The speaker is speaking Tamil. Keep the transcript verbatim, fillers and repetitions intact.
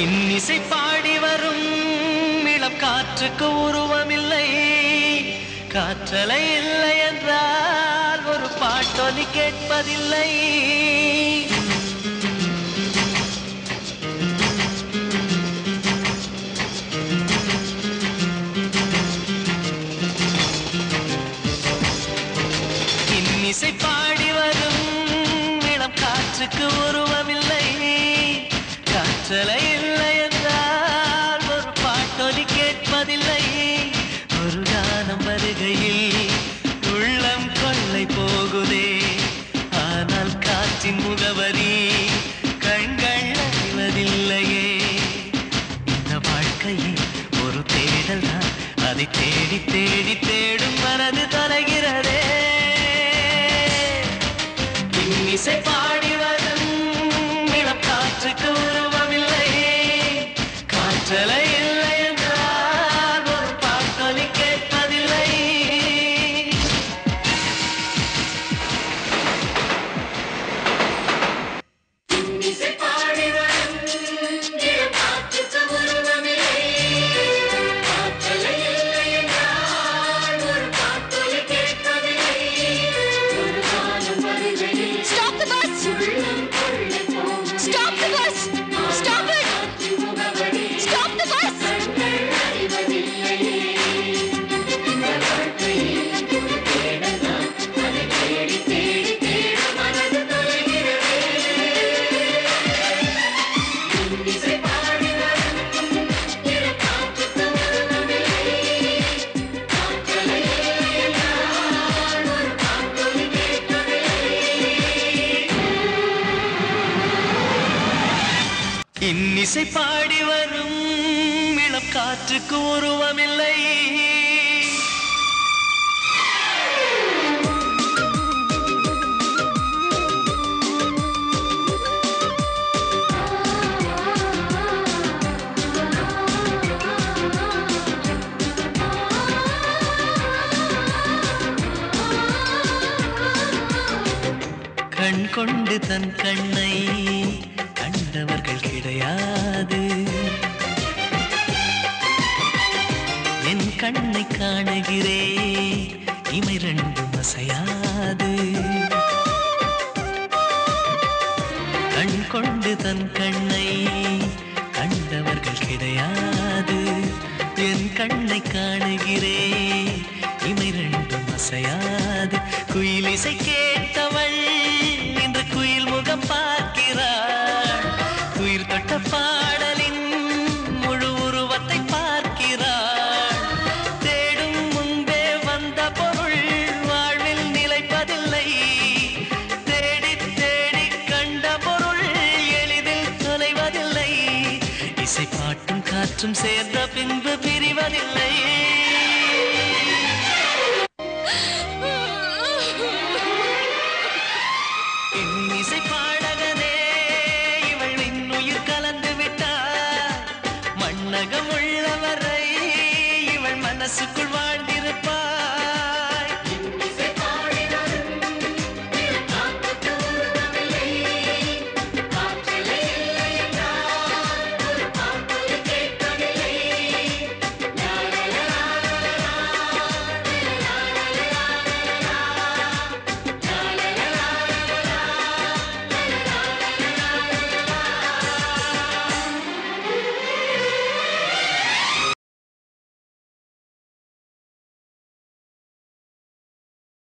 இன்னிசை பாடி வரும் இளம் காற்றுக்கு உருவமில்லை காற்றலை இல்லை என்றால் ஒரு பாட்டொலி கேட்பதில்லை இன்னிசை பாடி வரும் இளம் காற்றுக்கு உருவமில்லை காற்றலை முகவரி கண்கள் அறிவதில்லையே இந்த வாழ்க்கையில் ஒரு தேடல் தான் அதை தேடி தேடி தேடும் மனது தொலைகிறதே இன்னிசை பாடி வரும் இளம் காற்றுக்கு உருவமில்லை காற்றலை இல்லை என்றால் ஒரு பாட்டொலி கேட்பதில்லை இன்னிசை பாடி வரும் இளம் காற்றுக்கு உருவமில்லை கண் கொண்டு தன் கண்ணை கண்டவர்கள் கிடையாது என் கண்ணை காணுகிறேன் இமை ரெண்டும் அசையாது கண் கொண்டு தன் கண்ணை கண்டவர்கள் கிடையாது என் கண்ணை காணுகிறேன் இமை ரெண்டும் அசையாது குயிலிசை கேட்டவள் இன்று குயில் முகம் பார்க்கிறாள் பாடலின் முழு உருவத்தை பார்க்கிறாள் தேடும் முன்பே வந்த பொருள் வாழ்வில் நிலைப்பதில்லை தேடி தேடி கண்ட பொருள் எளிதில் தொலைவதில்லை இசை பாட்டும் காற்றும் சேர்ந்த பின்பு பிரிவதில்லை